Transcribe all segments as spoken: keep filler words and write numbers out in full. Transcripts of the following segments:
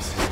times. I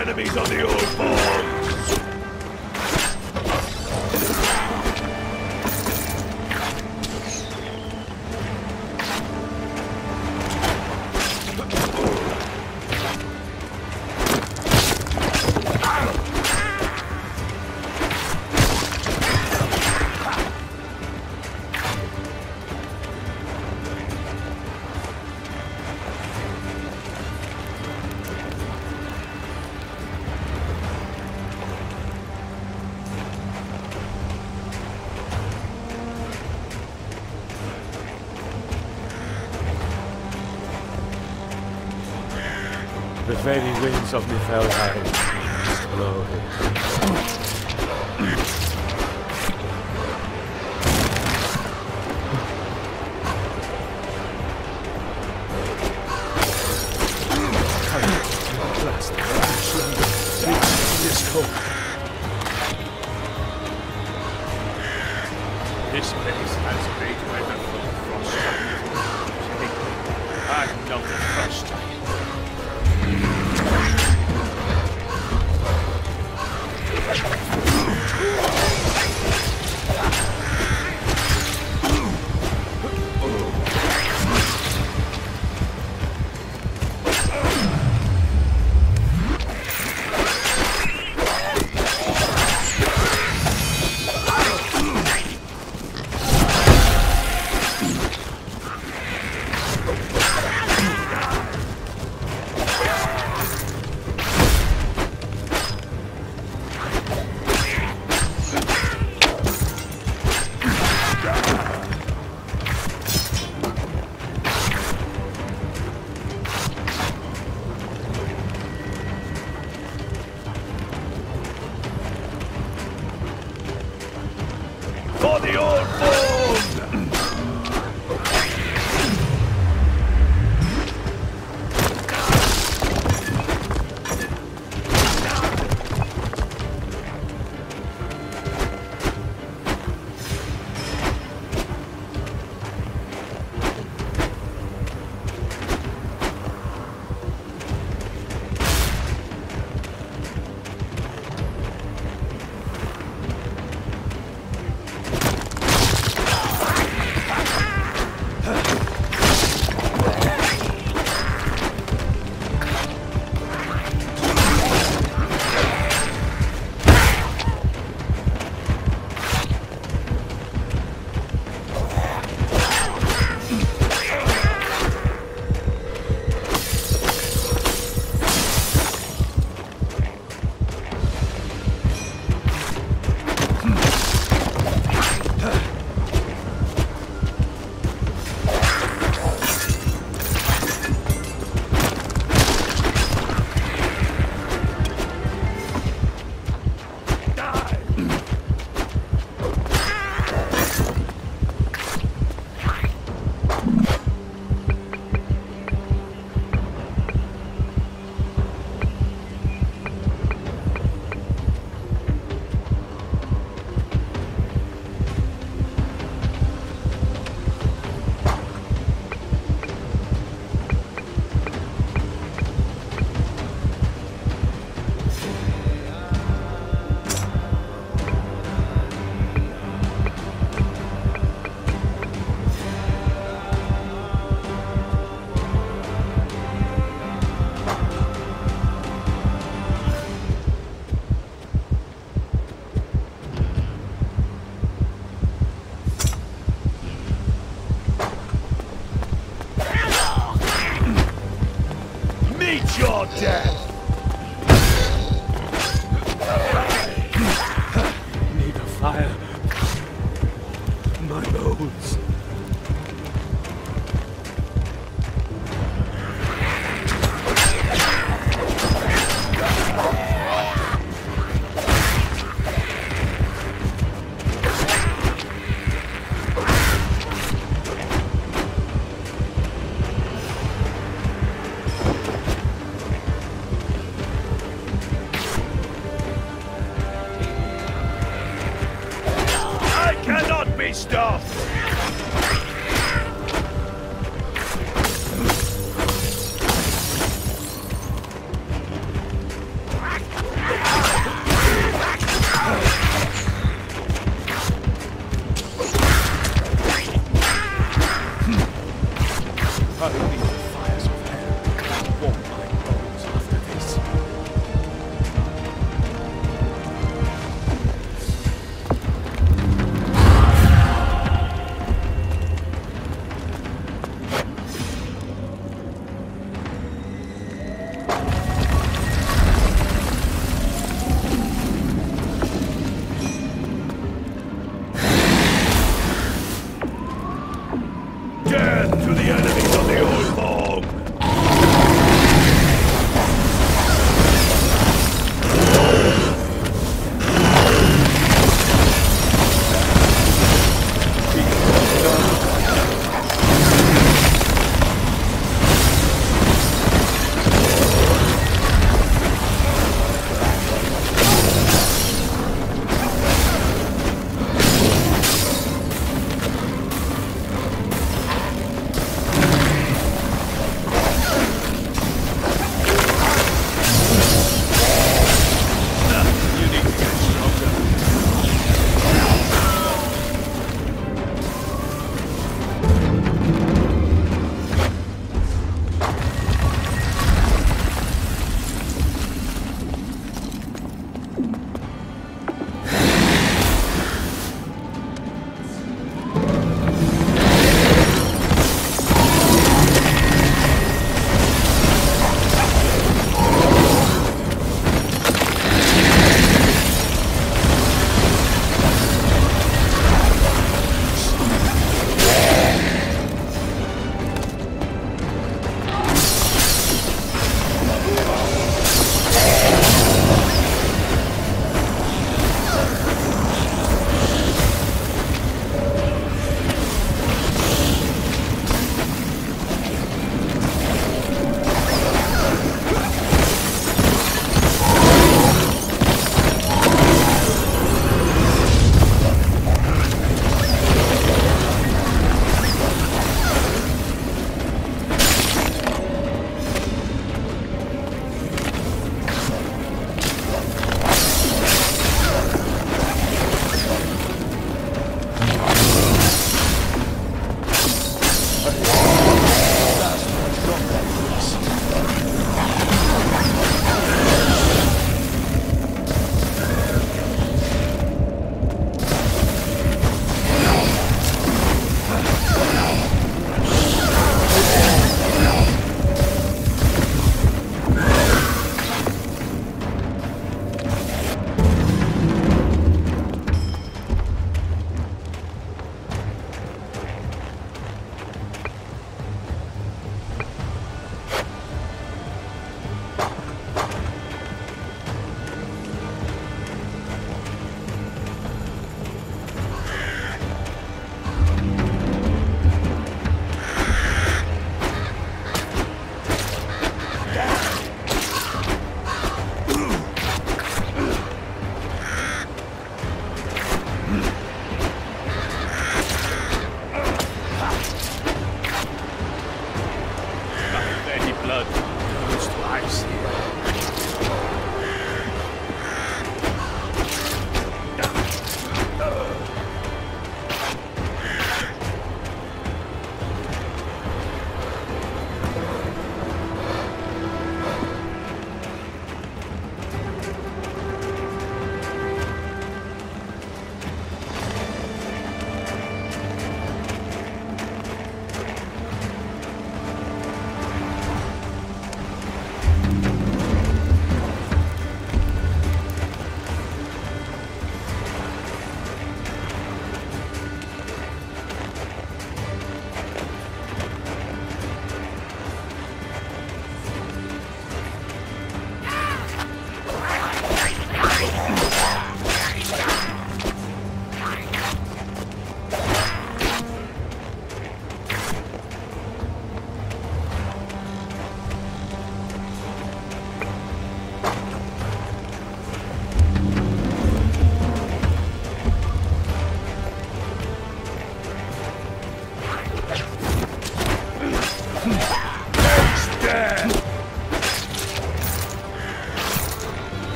enemies on the old farm! The very winds of the Niflheim blow here. meet your death! Need a fire. My bones.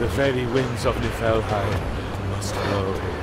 The very winds of Niflheim must blow here.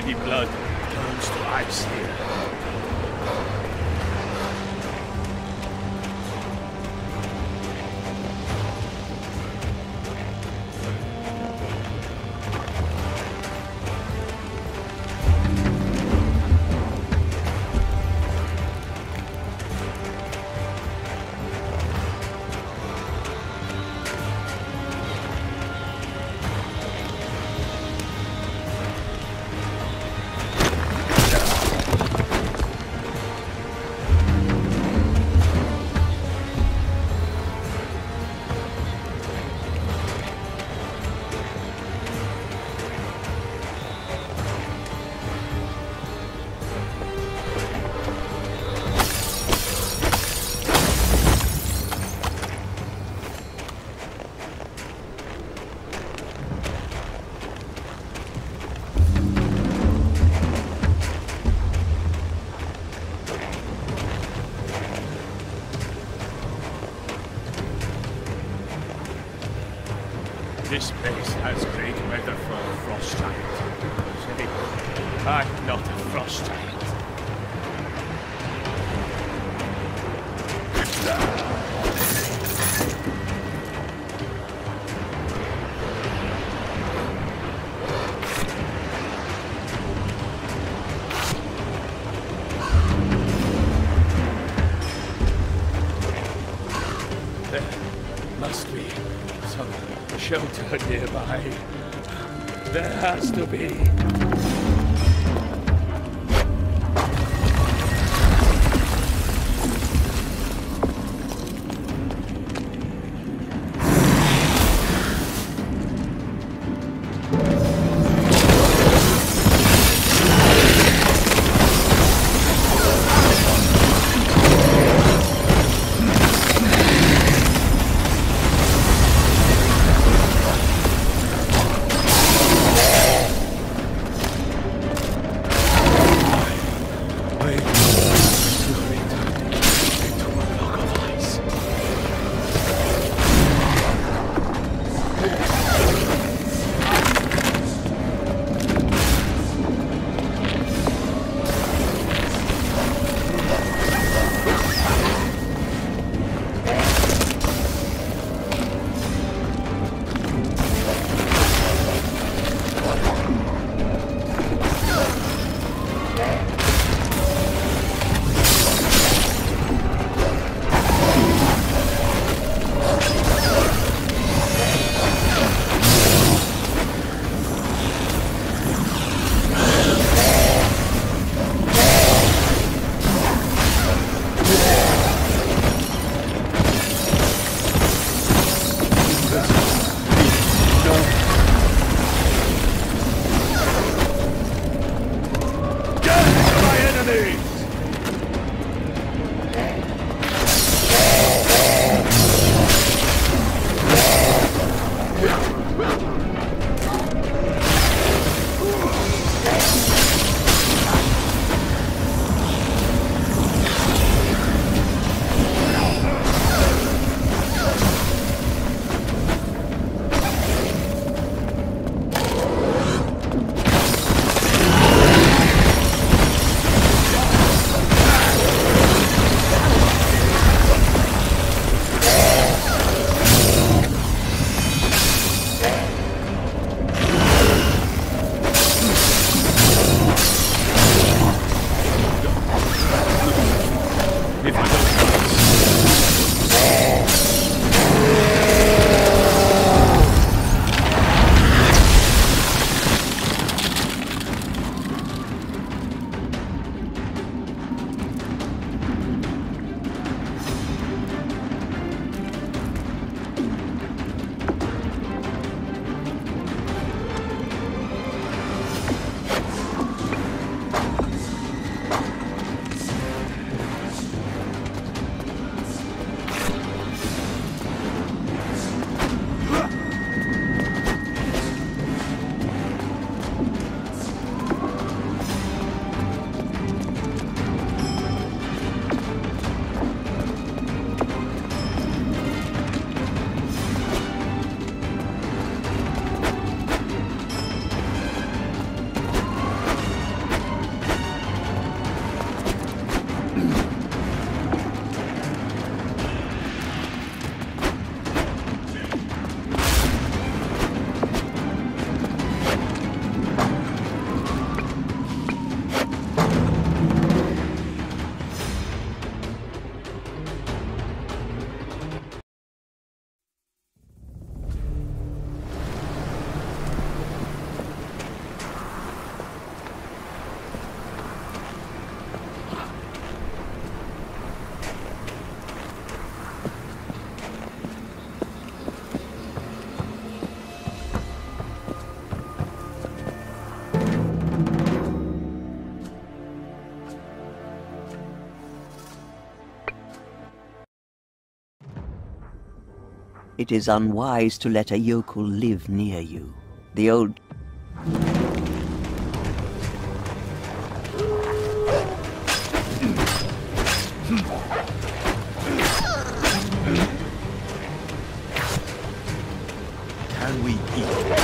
Ready blood turns to ice here. This place has great weather for a frost giant. I'm not a frost giant. There must be some shelter nearby. There has to be. It is unwise to let a yokel live near you. The old... Can we eat?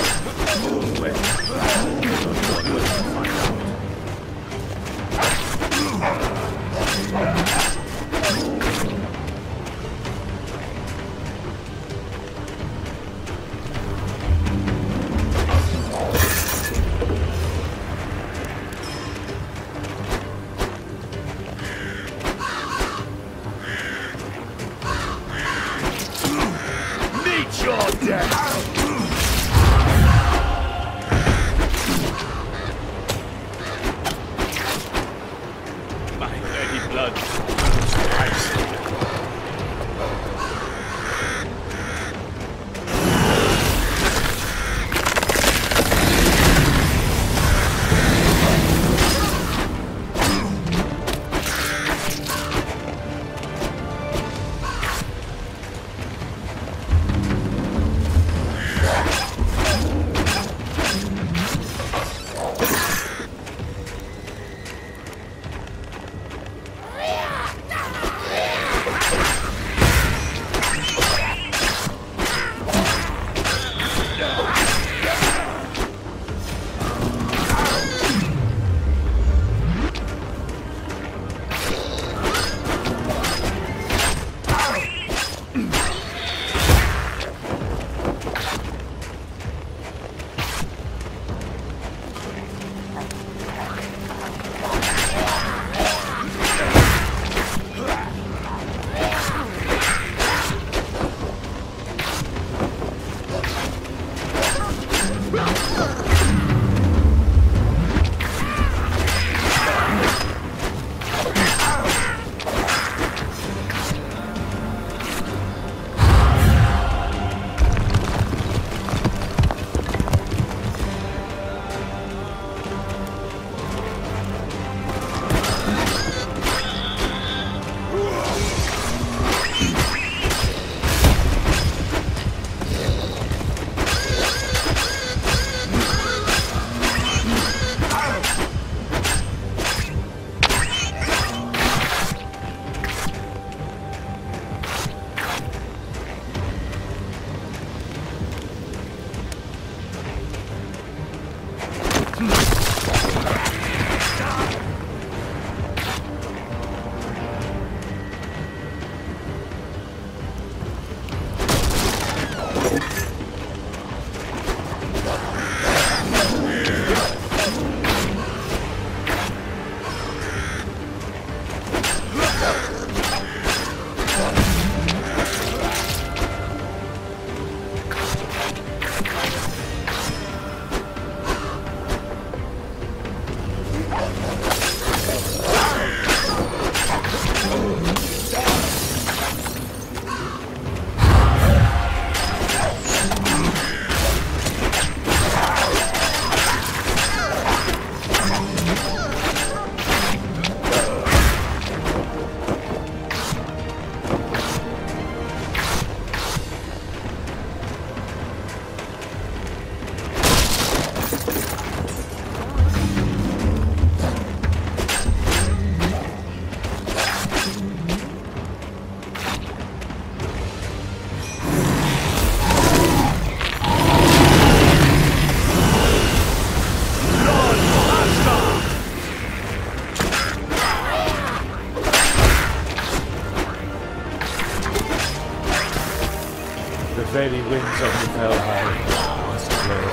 The very winds of the Valhalla must blow.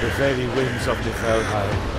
The very winds of the Valhalla.